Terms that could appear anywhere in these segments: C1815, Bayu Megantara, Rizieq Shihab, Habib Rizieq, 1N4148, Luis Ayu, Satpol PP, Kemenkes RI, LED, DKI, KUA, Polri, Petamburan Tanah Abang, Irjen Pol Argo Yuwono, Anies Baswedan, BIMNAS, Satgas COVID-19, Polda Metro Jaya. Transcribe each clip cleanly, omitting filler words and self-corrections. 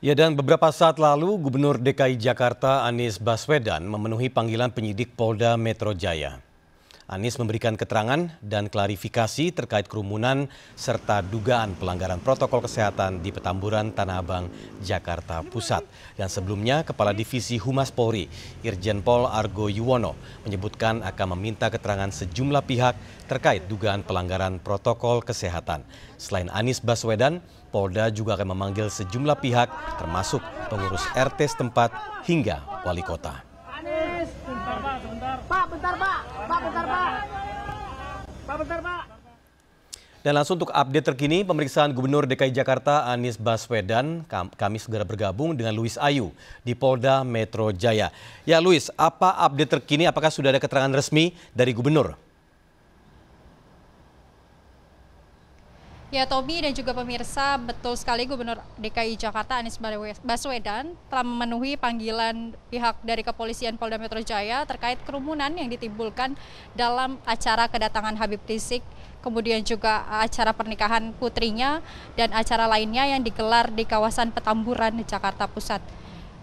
Ya, dan beberapa saat lalu Gubernur DKI Jakarta Anies Baswedan memenuhi panggilan penyidik Polda Metro Jaya. Anies memberikan keterangan dan klarifikasi terkait kerumunan serta dugaan pelanggaran protokol kesehatan di Petamburan Tanah Abang, Jakarta Pusat. Dan sebelumnya Kepala Divisi Humas Polri Irjen Pol Argo Yuwono menyebutkan akan meminta keterangan sejumlah pihak terkait dugaan pelanggaran protokol kesehatan. Selain Anies Baswedan, Polda juga akan memanggil sejumlah pihak termasuk pengurus RT setempat hingga wali kota. Anies, bentar Pak. Dan langsung untuk update terkini pemeriksaan Gubernur DKI Jakarta Anies Baswedan, kami segera bergabung dengan Luis Ayu di Polda Metro Jaya. Ya Luis, apa update terkini? Apakah sudah ada keterangan resmi dari Gubernur? Ya Tommy dan juga pemirsa, betul sekali Gubernur DKI Jakarta Anies Baswedan telah memenuhi panggilan pihak dari kepolisian Polda Metro Jaya terkait kerumunan yang ditimbulkan dalam acara kedatangan Habib Rizieq, kemudian juga acara pernikahan putrinya dan acara lainnya yang digelar di kawasan Petamburan, Jakarta Pusat.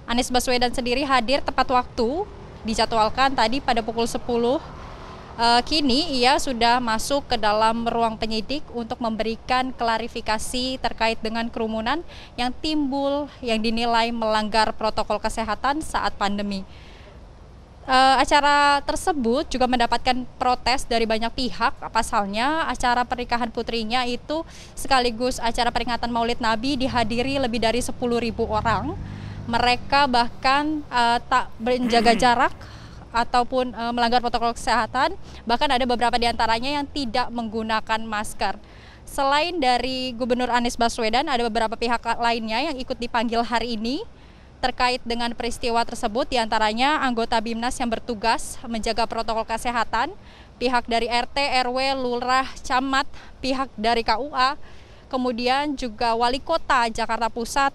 Anies Baswedan sendiri hadir tepat waktu, dijadwalkan tadi pada pukul 10. Kini ia sudah masuk ke dalam ruang penyidik untuk memberikan klarifikasi terkait dengan kerumunan yang timbul yang dinilai melanggar protokol kesehatan saat pandemi. Acara tersebut juga mendapatkan protes dari banyak pihak, pasalnya acara pernikahan putrinya itu sekaligus acara peringatan Maulid Nabi dihadiri lebih dari 10.000 orang. Mereka bahkan tak menjaga jarak ataupun melanggar protokol kesehatan, bahkan ada beberapa di antaranya yang tidak menggunakan masker. Selain dari Gubernur Anies Baswedan, ada beberapa pihak lainnya yang ikut dipanggil hari ini terkait dengan peristiwa tersebut, di antaranya anggota BIMNAS yang bertugas menjaga protokol kesehatan, pihak dari RT, RW, Lurah, Camat, pihak dari KUA, kemudian juga Wali Kota Jakarta Pusat,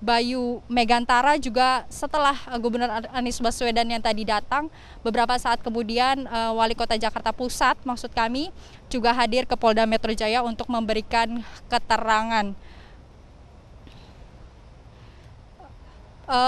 Bayu Megantara juga. Setelah Gubernur Anies Baswedan yang tadi datang, beberapa saat kemudian Wali Kota Jakarta Pusat maksud kami juga hadir ke Polda Metro Jaya untuk memberikan keterangan.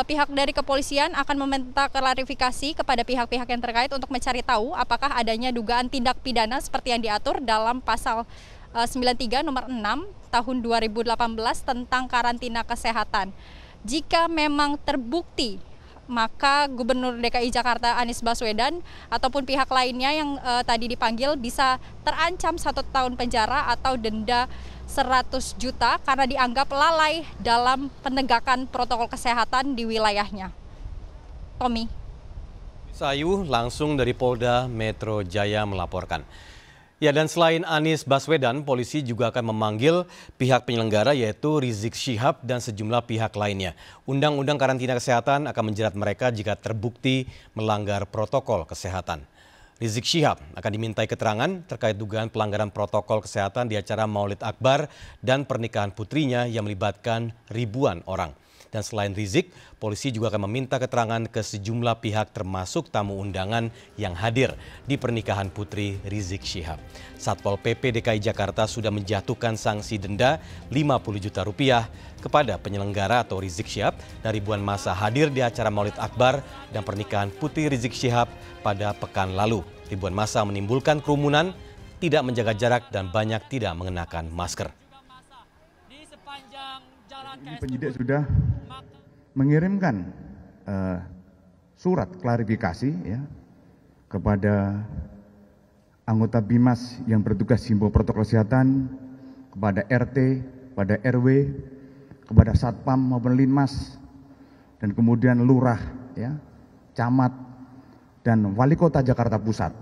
Pihak dari kepolisian akan meminta klarifikasi kepada pihak-pihak yang terkait untuk mencari tahu apakah adanya dugaan tindak pidana seperti yang diatur dalam pasal 93 nomor 6 tahun 2018 tentang karantina kesehatan. Jika memang terbukti, maka Gubernur DKI Jakarta Anies Baswedan ataupun pihak lainnya yang tadi dipanggil bisa terancam 1 tahun penjara atau denda 100 juta karena dianggap lalai dalam penegakan protokol kesehatan di wilayahnya. Tommy. Sayu langsung dari Polda Metro Jaya melaporkan. Ya, dan selain Anies Baswedan, polisi juga akan memanggil pihak penyelenggara yaitu Rizieq Shihab dan sejumlah pihak lainnya. Undang-undang karantina kesehatan akan menjerat mereka jika terbukti melanggar protokol kesehatan. Rizieq Shihab akan dimintai keterangan terkait dugaan pelanggaran protokol kesehatan di acara Maulid Akbar dan pernikahan putrinya yang melibatkan ribuan orang. Dan selain Rizieq, polisi juga akan meminta keterangan ke sejumlah pihak termasuk tamu undangan yang hadir di pernikahan putri Rizieq Shihab. Satpol PP DKI Jakarta sudah menjatuhkan sanksi denda Rp50 juta kepada penyelenggara atau Rizieq Shihab dari ribuan masa hadir di acara Maulid Akbar dan pernikahan putri Rizieq Shihab pada pekan lalu. Ribuan massa menimbulkan kerumunan, tidak menjaga jarak dan banyak tidak mengenakan masker. Ini penyidik sudah mengirimkan surat klarifikasi ya kepada anggota BIMAS yang bertugas himbau protokol kesehatan, kepada RT, kepada RW, kepada Satpam maupun Linmas, dan kemudian Lurah, ya, Camat, dan Wali Kota Jakarta Pusat,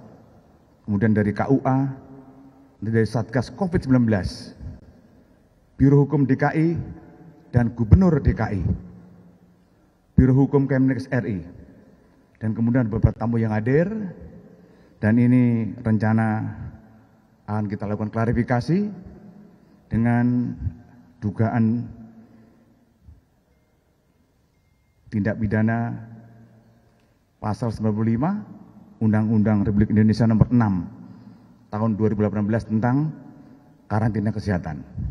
kemudian dari KUA, dari Satgas COVID-19, Biro Hukum DKI, dan Gubernur DKI, Biro Hukum Kemenkes RI, dan kemudian beberapa tamu yang hadir, dan ini rencana akan kita lakukan klarifikasi dengan dugaan tindak pidana Pasal 95 Undang-Undang Republik Indonesia Nomor 6 Tahun 2018 tentang karantina kesehatan.